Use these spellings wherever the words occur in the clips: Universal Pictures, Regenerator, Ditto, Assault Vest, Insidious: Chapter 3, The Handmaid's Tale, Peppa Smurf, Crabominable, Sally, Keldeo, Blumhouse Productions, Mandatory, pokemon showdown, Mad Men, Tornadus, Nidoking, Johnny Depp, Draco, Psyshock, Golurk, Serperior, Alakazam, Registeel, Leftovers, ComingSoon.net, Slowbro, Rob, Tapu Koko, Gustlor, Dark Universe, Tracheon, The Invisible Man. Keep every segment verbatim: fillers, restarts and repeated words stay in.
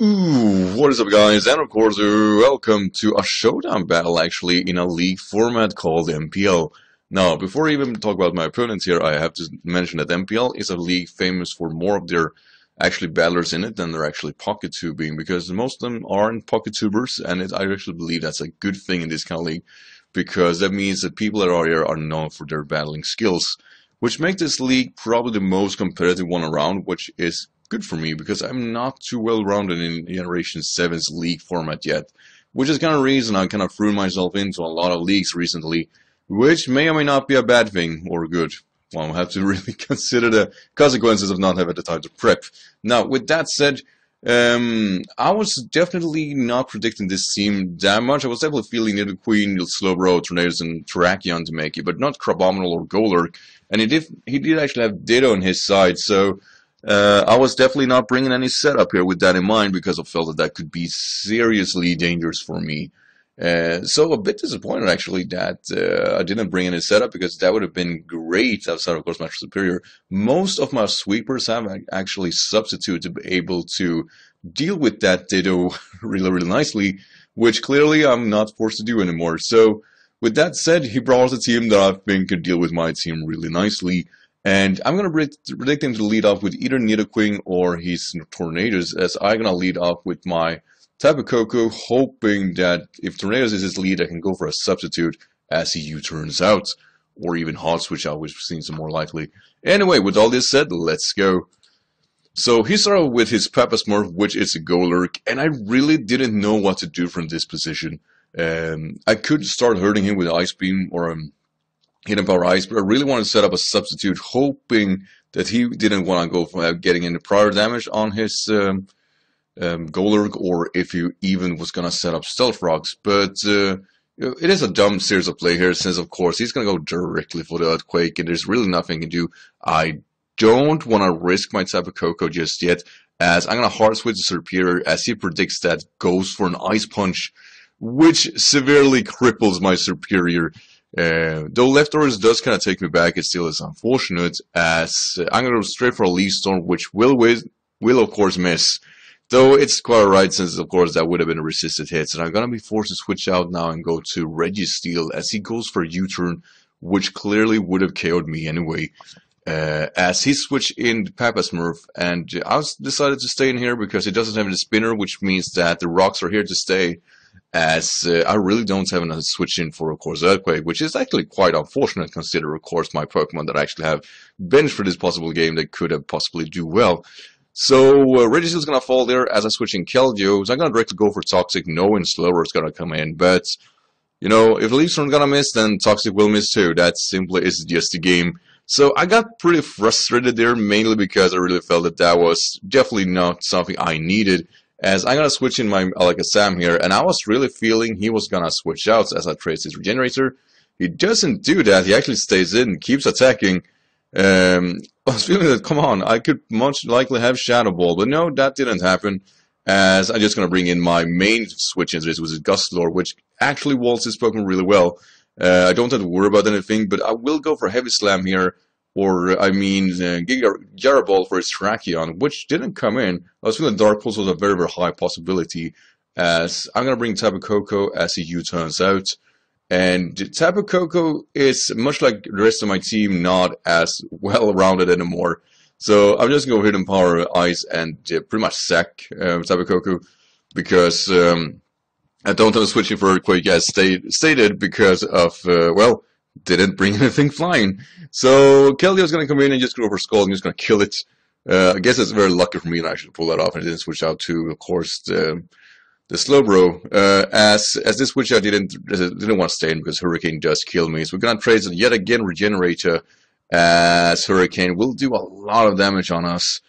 Ooh, what is up guys, and of course welcome to a showdown battle actually in a league format called M P L. Now before I even talk about my opponents here, I have to mention that M P L is a league famous for more of their actually battlers in it than they're actually pocket tubing, because most of them aren't pocket tubers, and it, I actually believe that's a good thing in this kind of league, because that means that people that are here are known for their battling skills, which makes this league probably the most competitive one around, which is good for me because I'm not too well rounded in Generation seven's league format yet, which is kind of reason I kind of threw myself into a lot of leagues recently, which may or may not be a bad thing or good. One will have to really consider the consequences of not having the time to prep. Now, with that said, um, I was definitely not predicting this team that much. I was definitely feeling Nidoking, Slowbro, Tornadus, and Tracheon to make it, but not Crabominable or Golurk. And he did, he did actually have Ditto on his side, so Uh, I was definitely not bringing any setup here with that in mind, because I felt that that could be seriously dangerous for me. Uh, so a bit disappointed actually that uh, I didn't bring any setup, because that would have been great outside of course my Serperior. Most of my sweepers have actually substituted to be able to deal with that Ditto really, really nicely, which clearly I'm not forced to do anymore. So with that said, he brought a team that I think could deal with my team really nicely. And I'm going to predict him to lead off with either Nidoking or his Tornadus, as I'm going to lead off with my Tapu Koko, hoping that if Tornadus is his lead, I can go for a substitute as he U-turns out, or even Hot Switch out, which seems more likely. Anyway, with all this said, let's go. So he started with his Peppa Smurf, which is a Golurk, and I really didn't know what to do from this position. Um, I could start hurting him with Ice Beam or Um, Hidden Power Ice, but I really wanted to set up a substitute, hoping that he didn't want to go for getting any prior damage on his um, um, Golurk, or if he even was going to set up Stealth Rocks. But uh, it is a dumb series of play here, since of course he's going to go directly for the Earthquake, and there's really nothing he can do. I don't want to risk my Tapu Koko just yet, as I'm going to hard switch to Serperior, as he predicts that goes for an Ice Punch, which severely cripples my Serperior. Uh, though Leftovers does kind of take me back, it still is unfortunate, as uh, I'm going to go straight for a Leaf Storm, which will, with, will of course miss. Though it's quite alright, since of course that would have been a resisted hit. And I'm going to be forced to switch out now and go to Registeel, as he goes for a U-turn, which clearly would have K O'd me anyway. Uh, as he switched in Papa Smurf, and I decided to stay in here because he doesn't have the Spinner, which means that the rocks are here to stay. As uh, I really don't have another switch in for, of course, Earthquake, which is actually quite unfortunate, considering, of course, my Pokemon that I actually have benched for this possible game that could have possibly do well. So, uh, Registeel is going to fall there as I switch in Keldeo. So I'm going to directly go for Toxic, knowing Slowbro is going to come in. But, you know, if Leaf Storm is going to miss, then Toxic will miss too. That simply is just the game. So, I got pretty frustrated there, mainly because I really felt that that was definitely not something I needed. As I'm going to switch in my Alakazam here, and I was really feeling he was going to switch out as I traced his Regenerator. He doesn't do that, he actually stays in, keeps attacking. Um, I was feeling that, come on, I could much likely have Shadow Ball, but no, that didn't happen. As I'm just going to bring in my main switch into this, which is Gustlor, which actually waltzes his Pokemon really well. Uh, I don't have to worry about anything, but I will go for Heavy Slam here. Or, I mean, uh, Giga Ball for his Tracheon, which didn't come in. I was feeling Dark Pulse was a very, very high possibility, as I'm going to bring Tapu Koko as he U-turns out. And Tapu Koko is, much like the rest of my team, not as well-rounded anymore. So I'm just going to go Hidden Power Ice and uh, pretty much sack uh, Tapu Koko, because um, I don't have a switching for Earthquake, as state stated, because of, uh, well, didn't bring anything flying. So Keldeo's going to come in and just go over Skull and just going to kill it. Uh, I guess it's very lucky for me that I should pull that off, and I didn't switch out to, of course, the, the Slowbro. Uh, as as this switch I didn't didn't want to stay in because Hurricane does kill me. So we're going to trade it yet again, Regenerator, as Hurricane will do a lot of damage on us.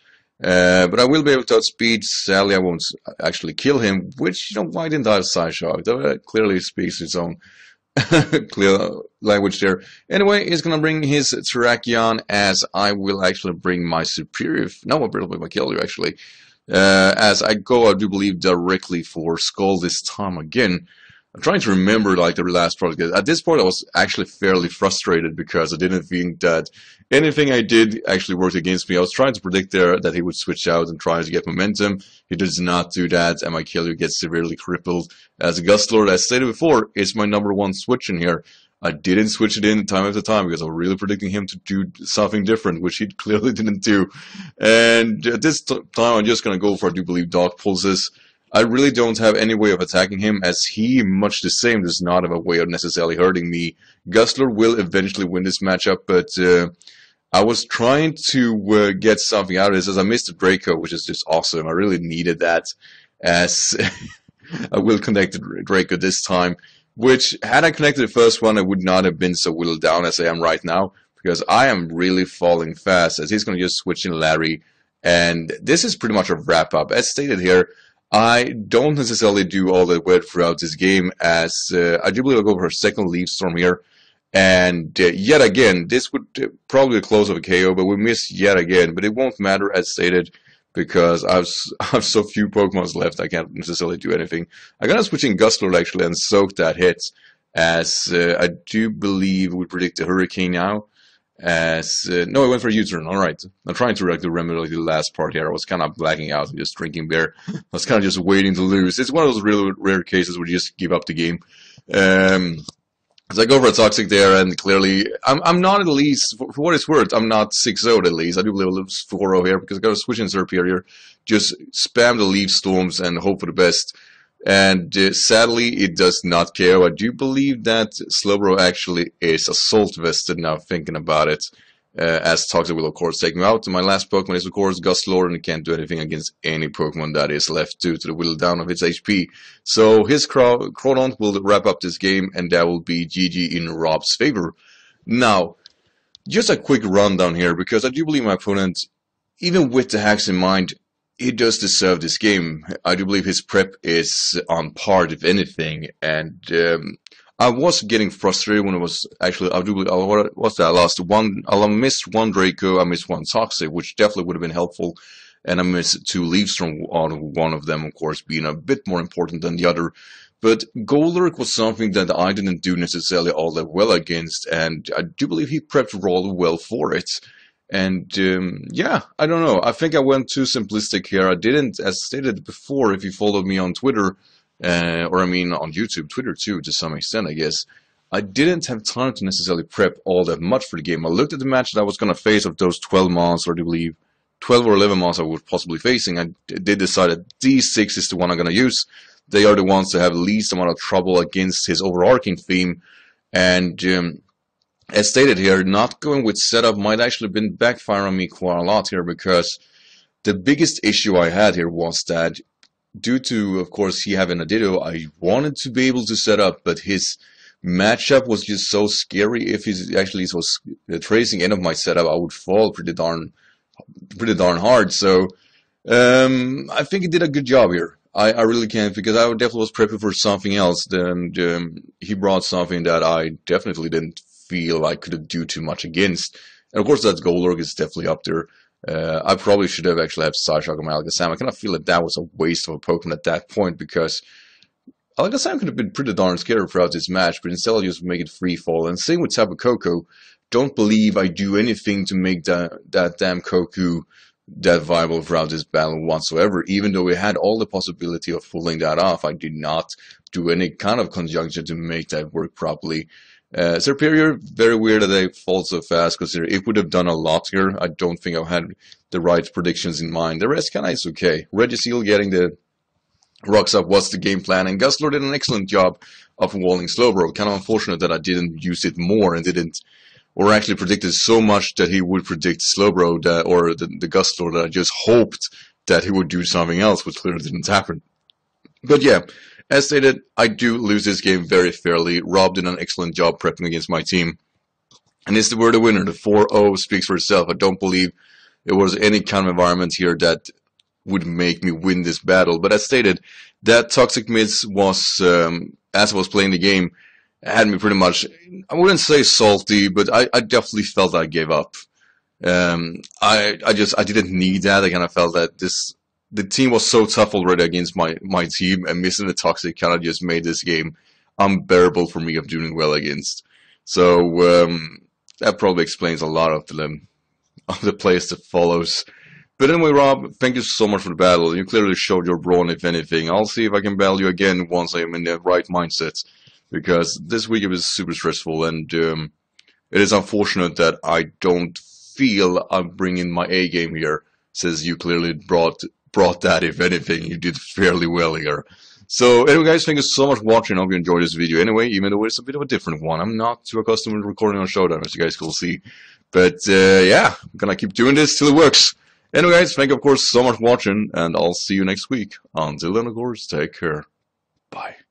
Uh, but I will be able to outspeed Sally. I won't actually kill him, which, you know, why didn't I have Side Shock? That clearly speaks its own clear language there. Anyway, he's gonna bring his Terrakion, as I will actually bring my Superior. No, I'll bring my Keldeo actually. Uh, as I go, I do believe directly for Skull this time again. I'm trying to remember like the last podcast. At this point, I was actually fairly frustrated because I didn't think that anything I did actually worked against me. I was trying to predict there that he would switch out and try to get momentum. He does not do that, and my Keldeo gets severely crippled. As a Gustlord, as stated before, it's my number one switch in here. I didn't switch it in time after time because I was really predicting him to do something different, which he clearly didn't do. And at this time, I'm just going to go for, I do believe, Dark Pulses. I really don't have any way of attacking him, as he, much the same, does not have a way of necessarily hurting me. Gustlor will eventually win this matchup, but uh, I was trying to uh, get something out of this, as I missed the Draco, which is just awesome. I really needed that, as I will connect the Draco this time, which, had I connected the first one, I would not have been so whittled down as I am right now, because I am really falling fast, as he's going to just switch in Larry, and this is pretty much a wrap-up. As stated here, I don't necessarily do all that well throughout this game, as uh, I do believe I'll go for a second Leaf Storm here. And uh, yet again, this would uh, probably be close of a K O, but we missed yet again. But it won't matter, as stated, because I've, I've so few Pokemons left, I can't necessarily do anything. I'm going to switch in Gustlord, actually, and soak that hit, as uh, I do believe we predict a Hurricane now. As uh, no, I went for a U-turn. All right, I'm trying to like to remember the last part here. I was kind of blacking out, and just drinking beer. I was kind of just waiting to lose. It's one of those really rare cases where you just give up the game. Um, so I go for a toxic there, and clearly I'm I'm not, at least for, for what it's worth, I'm not six-oh'd at least. I do believe a little four-oh here because I got to switch in Serperior, just spam the Leaf Storms and hope for the best. And uh, sadly, it does not K O. I do believe that Slowbro actually is Assault Vested now, thinking about it. Uh, as Toxic will, of course, take me out. My last Pokemon is, of course, Gustlor, and it can't do anything against any Pokemon that is left due to the whittle down of its H P. So his Cronon will wrap up this game, and that will be G G in Rob's favor. Now, just a quick rundown here, because I do believe my opponent, even with the hacks in mind, he does deserve this game. I do believe his prep is on par, if anything. And um, I was getting frustrated when I was actually, I do believe, I, what's that? I lost one, I missed one Draco, I missed one Toxic, which definitely would have been helpful. And I missed two Leaves from one of them, of course, being a bit more important than the other. But Golurk was something that I didn't do necessarily all that well against. And I do believe he prepped Rob well for it. And um, yeah, I don't know. I think I went too simplistic here. I didn't, as stated before, if you followed me on Twitter, uh, or I mean on YouTube, Twitter too, to some extent, I guess. I didn't have time to necessarily prep all that much for the game. I looked at the match that I was going to face of those twelve mons, or I believe twelve or eleven mons I was possibly facing. I did decide that D six is the one I'm going to use. They are the ones that have least amount of trouble against his overarching theme. And Um, as stated here, not going with setup might actually have been backfiring on me quite a lot here, because the biggest issue I had here was that due to, of course, he having a Ditto, I wanted to be able to set up, but his matchup was just so scary. If he actually was tracing end of my setup, I would fall pretty darn, pretty darn hard. So um, I think he did a good job here. I, I really can't, because I definitely was prepping for something else. Then um, he brought something that I definitely didn't feel I could have do too much against. And of course, that Golurk is definitely up there. Uh, I probably should have actually had Psyshock on my Alakazam. I kind of feel that that was a waste of a Pokemon at that point, because Alakazam could have been pretty darn scared throughout this match, but instead I just make it free fall. And same with Tapu Koko. Don't believe I do anything to make that, that damn Koku that viable throughout this battle whatsoever. Even though we had all the possibility of pulling that off, I did not do any kind of conjunction to make that work properly. Uh, Serperior, very weird that they fall so fast, because it would have done a lot here. I don't think I had the right predictions in mind. The rest kind of is okay. Registeel getting the rocks up was the game plan, and Gustlor did an excellent job of walling Slowbro. Kind of unfortunate that I didn't use it more and didn't, or actually predicted so much that he would predict Slowbro that, or the, the Gustlor, that I just hoped that he would do something else, which clearly didn't happen. But yeah, as stated, I do lose this game very fairly. Rob did an excellent job prepping against my team, and it's the word of winner. The four-oh speaks for itself. I don't believe there was any kind of environment here that would make me win this battle. But as stated, that Toxic Mids was, um, as I was playing the game, had me pretty much, I wouldn't say salty, but I, I definitely felt I gave up. Um, I, I just, I didn't need that. I kind of felt that this, the team was so tough already against my, my team, and missing the Toxic kind of just made this game unbearable for me of doing well against. So um, that probably explains a lot of the of the plays that follows. But anyway, Rob, thank you so much for the battle. You clearly showed your brawn, if anything. I'll see if I can battle you again once I am in the right mindset, because this week it was super stressful, and um, it is unfortunate that I don't feel I'm bringing my A game here, since you clearly brought brought that. If anything, you did fairly well here. So anyway, guys, thank you so much for watching. I hope you enjoyed this video anyway, even though it's a bit of a different one. I'm not too accustomed to recording on Showdown, as you guys can see. But uh, yeah, I'm gonna keep doing this till it works. Anyway, guys, thank you, of course, so much for watching, and I'll see you next week. Until then, of course, take care. Bye.